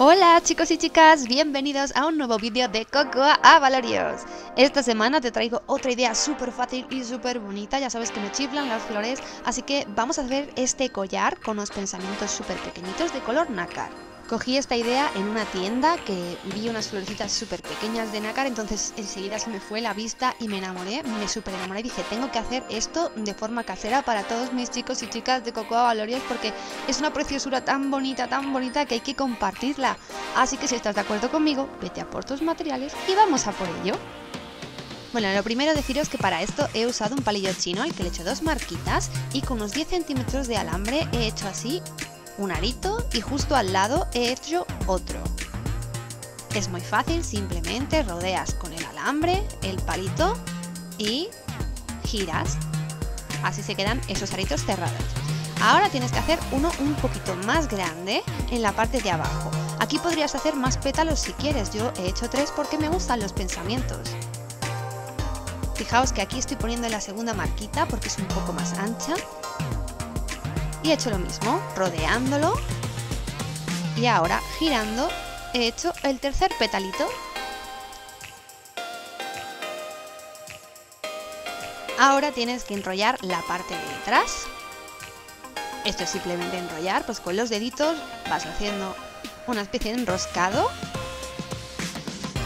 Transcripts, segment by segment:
Hola chicos y chicas, bienvenidos a un nuevo vídeo de Cocoa Abalorios. Esta semana te traigo otra idea súper fácil y súper bonita. Ya sabes que me chiflan las flores, así que vamos a hacer este collar con unos pensamientos súper pequeñitos de color nácar. Cogí esta idea en una tienda que vi unas florecitas súper pequeñas de nácar, entonces enseguida se me fue la vista y me enamoré, me súper enamoré y dije tengo que hacer esto de forma casera para todos mis chicos y chicas de Cocoa Abalorios porque es una preciosura tan bonita que hay que compartirla. Así que si estás de acuerdo conmigo, vete a por tus materiales y vamos a por ello. Bueno, lo primero deciros que para esto he usado un palillo chino al que le he hecho dos marquitas y con unos 10 centímetros de alambre he hecho así un arito y justo al lado he hecho otro. Es muy fácil, simplemente rodeas con el alambre el palito y giras. Así se quedan esos aritos cerrados. Ahora tienes que hacer uno un poquito más grande en la parte de abajo. Aquí podrías hacer más pétalos si quieres, yo he hecho 3 porque me gustan los pensamientos. Fijaos que aquí estoy poniendo la segunda marquita porque es un poco más ancha. Y he hecho lo mismo, rodeándolo y ahora girando he hecho el tercer petalito. Ahora tienes que enrollar la parte de atrás. Esto es simplemente enrollar, pues con los deditos vas haciendo una especie de enroscado,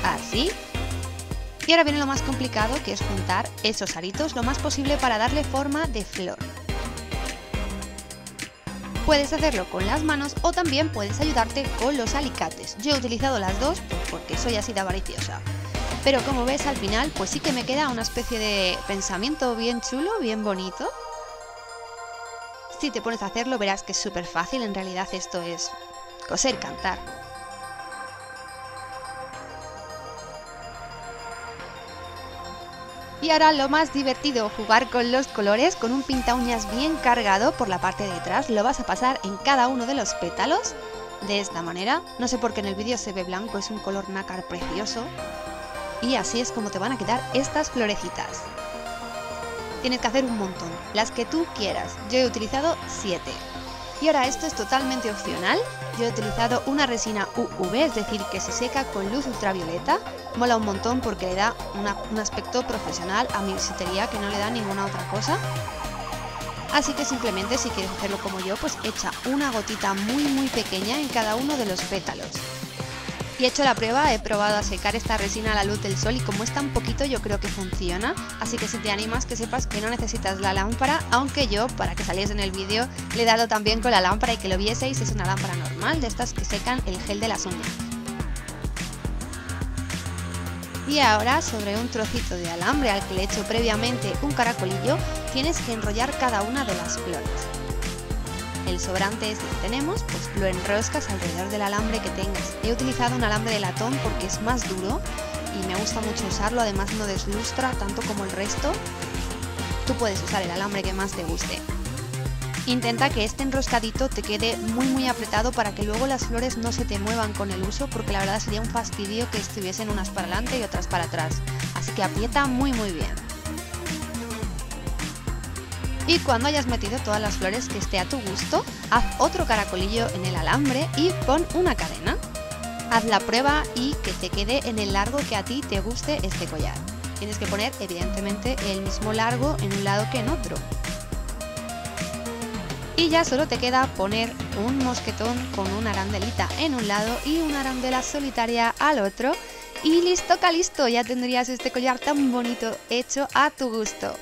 así. Y ahora viene lo más complicado, que es juntar esos aritos lo más posible para darle forma de flor. Puedes hacerlo con las manos o también puedes ayudarte con los alicates. Yo he utilizado las dos porque soy así de avariciosa. Pero como ves al final pues sí que me queda una especie de pensamiento bien chulo, bien bonito. Si te pones a hacerlo verás que es súper fácil, en realidad esto es coser, cantar. Y ahora lo más divertido, jugar con los colores con un pinta uñas bien cargado por la parte de atrás. Lo vas a pasar en cada uno de los pétalos, de esta manera. No sé por qué en el vídeo se ve blanco, es un color nácar precioso. Y así es como te van a quedar estas florecitas. Tienes que hacer un montón, las que tú quieras. Yo he utilizado 7. Y ahora esto es totalmente opcional. Yo he utilizado una resina UV, es decir, que se seca con luz ultravioleta. Mola un montón porque le da un aspecto profesional a mi bisutería que no le da ninguna otra cosa. Así que simplemente si quieres hacerlo como yo, pues echa una gotita muy pequeña en cada uno de los pétalos. Y he hecho la prueba, he probado a secar esta resina a la luz del sol y como es tan poquito yo creo que funciona. Así que si te animas que sepas que no necesitas la lámpara, aunque yo, para que saliese en el vídeo, le he dado también con la lámpara y que lo vieseis, es una lámpara normal, de estas que secan el gel de las uñas. Y ahora sobre un trocito de alambre al que le he hecho previamente un caracolillo, tienes que enrollar cada una de las flores. El sobrante este que tenemos, pues lo enroscas alrededor del alambre que tengas. He utilizado un alambre de latón porque es más duro y me gusta mucho usarlo, además no deslustra tanto como el resto. Tú puedes usar el alambre que más te guste. Intenta que este enroscadito te quede muy apretado para que luego las flores no se te muevan con el uso, porque la verdad sería un fastidio que estuviesen unas para adelante y otras para atrás. Así que aprieta muy bien. Y cuando hayas metido todas las flores que esté a tu gusto, haz otro caracolillo en el alambre y pon una cadena. Haz la prueba y que te quede en el largo que a ti te guste este collar. Tienes que poner evidentemente el mismo largo en un lado que en otro. Y ya solo te queda poner un mosquetón con una arandelita en un lado y una arandela solitaria al otro. Y listo, calisto, ya tendrías este collar tan bonito hecho a tu gusto.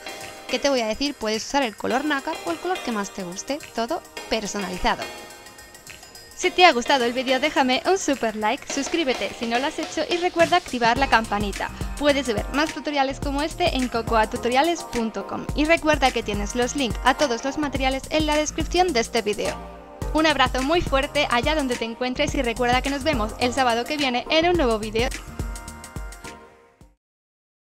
¿Qué te voy a decir? Puedes usar el color nácar o el color que más te guste, todo personalizado. Si te ha gustado el vídeo déjame un super like, suscríbete si no lo has hecho y recuerda activar la campanita. Puedes ver más tutoriales como este en cocoatutoriales.com y recuerda que tienes los links a todos los materiales en la descripción de este vídeo. Un abrazo muy fuerte allá donde te encuentres y recuerda que nos vemos el sábado que viene en un nuevo vídeo.